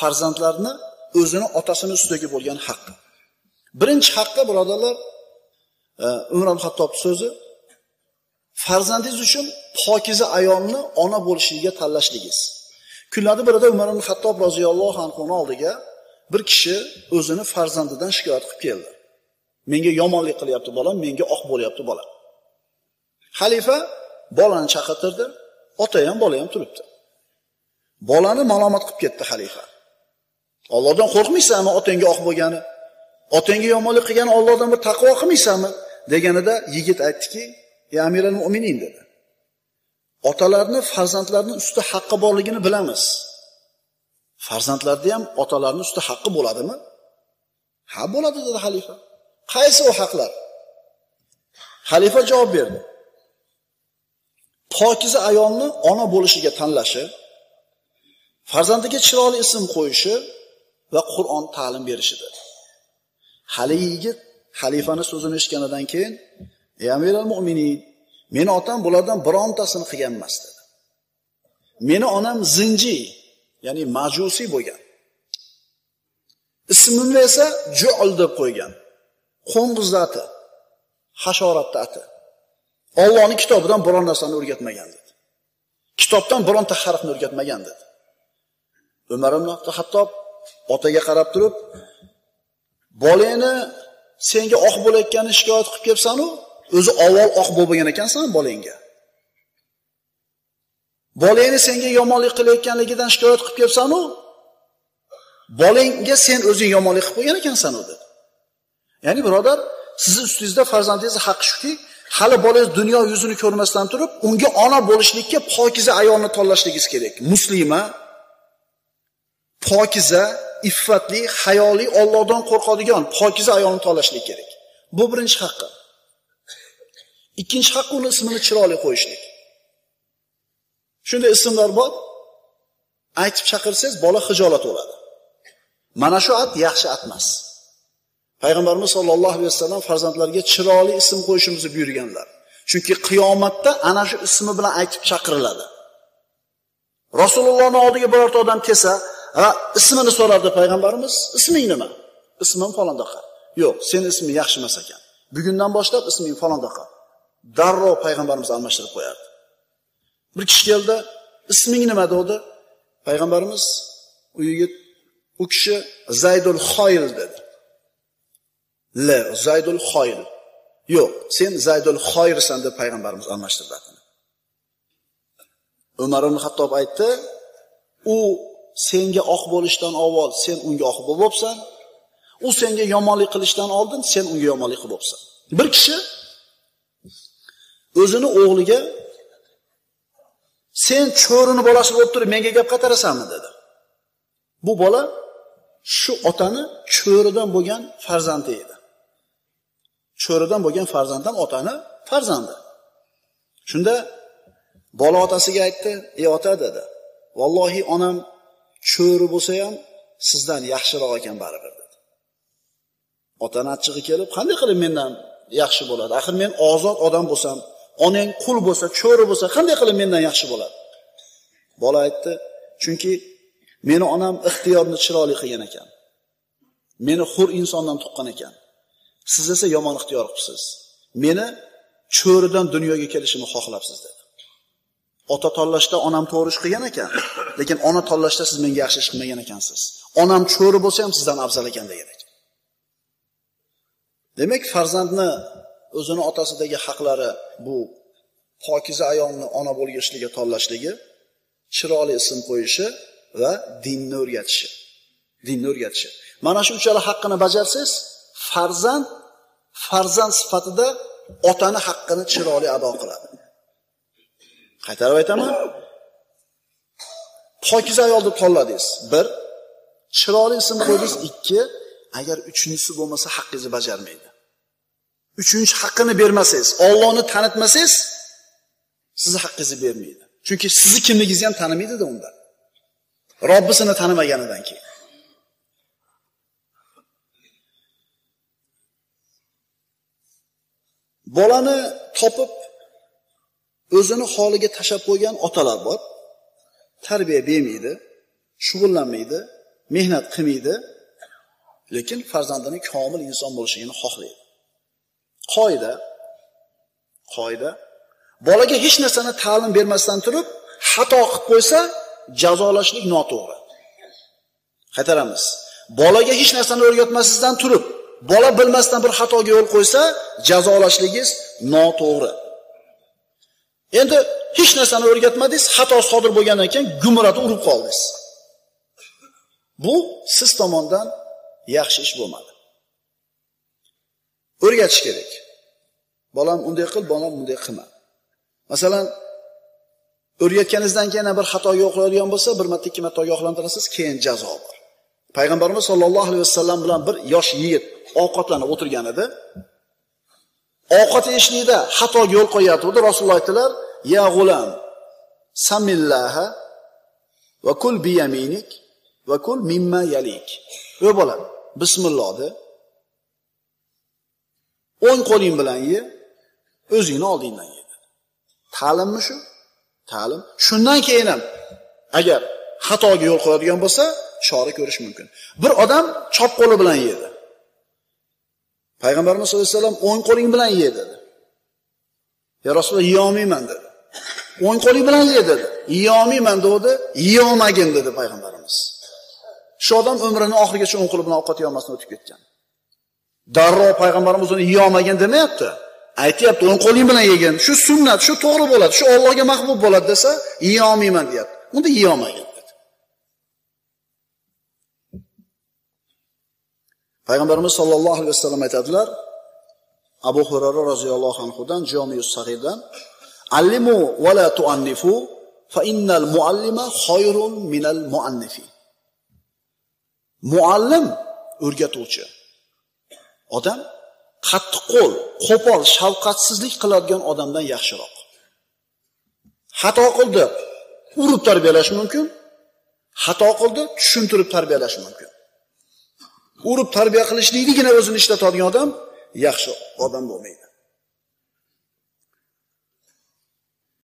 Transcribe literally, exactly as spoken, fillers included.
farzandlarni o'zini otasini ustidagi bo'lgan haqqi. Birinchi haqqi birodarlar, Umar ibn Xattob so'zi, farzandingiz uchun pokiza ayolni ona bo'lishiga tanlashligingiz. Kunlardan birida Umar ibn Xattob roziyallohu anhu oldiga bir kishi o'zini farzandidan shikoyat qilib keldi. Menga yomonlik qilyapti bolam, menga oq bo'lyapti bolam. Xalifa bolani chaqirtirdi, ota ham bola ham turibdi. Bolani malomat qilib ketdi xalifa. Allohdan qo'rqmaysanmi otangga oq bo'lgani? Otangga yomonlik qilgani Allohdan bir taqvo qilmaysanmi? Deganida yigit aytdiki, "Ya Amirul Mu'minin" dedi. Otalarni farzandlarning ustida haqqi borligini bilamiz. Farzandlarda ham otalarning ustida haqqi bo'ladimi? Ha, bo'ladi dedi xalifa. Qaysi o haqlar? Xalifa javob berdi. Pokiza ayolni ona bo'lishiga tanlashi, farzandiga chiroyli ism qo'yishi va Qur'on ta'lim berishidir. Hali yigit xalifaning so'zini eshitganidan keyin, "Ey Amirul Mu'minin, meni otam bulardan birontasini qilgan emas" dedi. "Meni onam zinji, ya'ni majusiy bo'lgan. Ismini esa Ju'l deb qo'ygan. Qo'ng'iz ati, hasharot ati. Allohning kitobidan biron narsani o'rgatmagan" dedi. Kitobdan bironta harfni o'rgatmagan dedi. Umar ibn Xattob otaga qarab turib, "Bolangni senga oq bo'layotganini shikoyat qilib kelsan-u, o'zi avval oq bo'lgan ekansan bolangga. Bolangni senga yomonlik qilayotganligidan shikoyat qilib kelsan-u, bolangga sen o'zing yomonlik qilib qo'ygan ekansan" dedi. Ya'ni birodar, siz ustingizda farzandingiz haqqi shuki, hali bolangiz dunyo yuzini ko'rmasdan turib, unga ona bo'lishlikka pokiza ayolni tanlashligingiz kerak. Muslima, pokiza, iffatli, hayoli, Allohdan qo'rqadigan pokiza ayolni tanlashlik kerak. Bu birinchi haqqi. Ikkinchi haqqi, uning ismini chiroyli qo'yishlik. Shunday ismlar bor, aytib chaqirsangiz bola hijolat bo'ladi. Mana shu at yaxshi at emas. Payg'ambarimiz sollallohu alayhi vasallam farzandlarga chiroyli ism qo'yishimizni buyurganlar. Chunki qiyomatda ana shu ismi bilan aytib chaqiriladi. Rasulullohning oldiga birorta odam kelsa va ismini so'rardi payg'ambarimiz, "Isming nima?" "Ismim falondaqa." "Yo'q, sening isming yaxshi emas ekan. Bugundan boshlab isming falondaqa." Darrov payg'ambarimiz almashtirib qo'yardi. Bir kishi keldi, "Isming nima?" dedi. Payg'ambarimiz u yigit, u kishi Zaydul Xoyl dedi. "La, Zaydul Xoyl." "Yo'q, sen Zaydul Xoyrsan" deb payg'ambarimiz almashtirdi. Umar ibn Xattob aytdi, "U senga oq bo'lishdan avval sen unga oq bo'libsan, u senga yomonlik qilishdan oldin sen unga yomonlik qilibsan." Bir kishi o'zini o'g'liga, "Sen cho'rini bolasi bo'lib turib menga gap qatarasanmi?" dedi. Bu bola shu otani cho'ridan bo'lgan farzandi edi. Cho'ridan bo'lgan farzanddan otani farzandi. Shunda bola otasiga aytdi, "Ey ota" dedi, "Vallohi onam cho'ri bo'lsa ham sizdan yaxshiroq ekan baribir" dedi. Otani achchig'i kelib, "Qanday qilib mendan yaxshi bo'ladi? Axir men ozod odam bo'lsam, onang qul bo'lsa, cho'ri bo'lsa, qanday qilib mendan yaxshi bo'ladi?" Bola aytdi, "Chunki meni onam ixtiyorni chiroyli qilgan ekan. Meni xur insondan tuqqan ekan. Siz esa yomon ixtiyor qilibsiz. Meni cho'ridan dunyoga kelishimni xohlabsiz" dedi. "Ota tanlashda onam to'g'ri ish qilgan ekan, lekin ona tanlashda siz menga yaxshi ish qilmagan ekansiz. Onam cho'ri bo'lsa ham sizdan afzal ekan" degan ekan. Demak, farzandni o'zini otasidagi haqlari bu pokiza ayolni ona bo'lishligiga tanlashligi, chiroyli ism qo'yishi va dinni o'rgatishi. Dinni o'rgatishi. Mana shu uchala haqqini bajarsangiz, farzand farzand sifatida otani haqqini chiroyli ado qiladi. Qaytarib aytaman, pokiza ayolni tanladingiz. bir. Chiroyli ism qo'ydingiz. ikki. Agar uchinchisi bo'lmasa haqqingizni bajarmaydi. Uchinchi haqqini bermasangiz, Allohni tanitmasangiz, sizni haqqingizni bermaydi. Chunki sizni kimligingizni ham tanimaydi-da unda. Robbisini tanimaganidan keyin. Bolani topib o'zini holiga tashab qo'ygan otalar bor. Tarbiya bermaydi, shug'ullanmaydi, mehnat qilmaydi, lekin farzandini komil inson bo'lishini xohlaydi. Qoida, qoida bolaga hech narsani ta'lim bermasdan turib xato qilib qo'ysa, jazolashlik noto'g'ri. Qaytaramiz. Bolaga hech narsani o'rgatmasdan turib, bola bilmasdan bir xatoga yo'l qo'ysa, jazolashingiz noto'g'ri. Endi hech narsani o'rgatmadingiz, xato sodir bo'lgandan keyin gumratni urib qoldingiz. Bu siz tomonidan yaxshi ish bo'lmadi. O'rgatish kerak. Bolam unday qil, bolam bunday qilma. Masalan, o'rgatganingizdan keyin bir xato yo'qlaydigan bo'lsa, bir marta ikki marta ogohlantirasiz, keyin jazo bor. Payg'ambarimiz sollallohu alayhi vasallam bilan bir yosh yigit ovqatlanib o'tirgan edi. Ovqat yeyishlikda xato yo'l qo'yayotdi. Rasululloh aytdilar: "Ya g'ulam, samillaha va kul bi yaminik va kul mimma yalik." Ey bolam, bismillah de. O'ng qo'ling bilan ye, o'zingni oldingdan ye. Ta'limmi shu? Ta'lim. Shundan keyin ham agar xatoga yo'l qo'yadigan bo'lsa, chora ko'rish mumkin. Bir odam chop qo'li bilan yedi. Payg'ambarimiz sollallohu alayhi vasallam o'ng qo'ling bilan ye dedi. Ya Rasululloh, yeya olmayman dedi. O'ng qo'ling bilan ye dedi. Yeya olmayman dedi, yeya olmagin dedi payg'ambarimiz. Shu odam umrini oxirigacha o'ng qo'li bilan ovqat yeyolmasdan o'tib ketgan. Darrov payg'ambarimiz uni yeya olmagin demayapti. Aytayapti, o'ng qo'ling bilan yegin, shu sunnat, shu to'g'ri bo'ladi, shu Allohga mahbub bo'ladi desa, yeya olmayman deyapti. Unda yeya olmagin dedi. Payg'ambarimiz sollallohu alayhi vasallam aytadilar, Abu Hurayra roziyallohu anhudan, Jami'us Sahihdan: "Allimu va la tu'annifu, fa innal muallima khayrun minal muannifi." Muallim o'rgatuvchi odam qattiq qo'l, qo'pol, shafqatsizlik qiladigan odamdan yaxshiroq. Xato qildi, urib tarbiyalash mumkin. Xato qildi, tushuntirib tarbiyalash mumkin. Urib tarbiya qilishliknigina o'zini ishlatadigan odam yaxshi odam bo'lmaydi.